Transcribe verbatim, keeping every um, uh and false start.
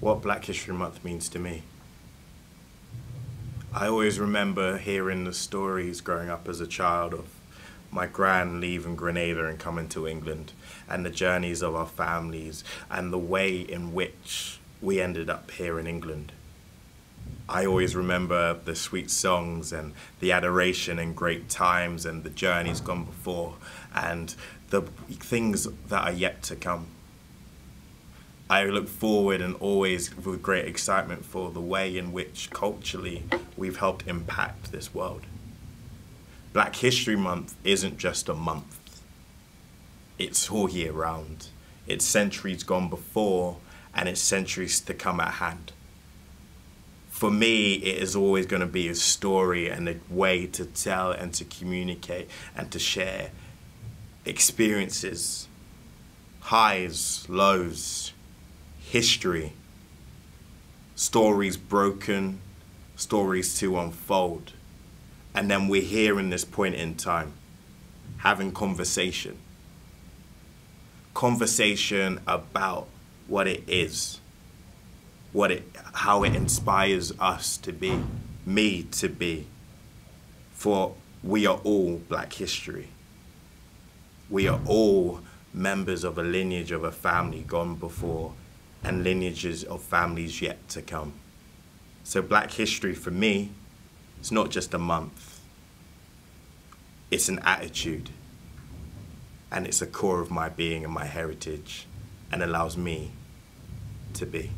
what Black History Month means to me. I always remember hearing the stories growing up as a child of my gran leaving Grenada and coming to England, and the journeys of our families and the way in which we ended up here in England. I always remember the sweet songs and the adoration and great times and the journeys gone before and the things that are yet to come. I look forward and always with great excitement for the way in which culturally we've helped impact this world. Black History Month isn't just a month. It's all year round. It's centuries gone before and it's centuries to come at hand. For me, it is always going to be a story and a way to tell and to communicate and to share experiences, highs, lows, history, stories broken, stories to unfold. And then we're here in this point in time, having conversation. Conversation about what it is, what it, how it inspires us to be, me to be. For we are all Black history. We are all members of a lineage of a family gone before, and lineages of families yet to come. So Black history for me, it's not just a month. It's an attitude. And it's a core of my being and my heritage and allows me to be.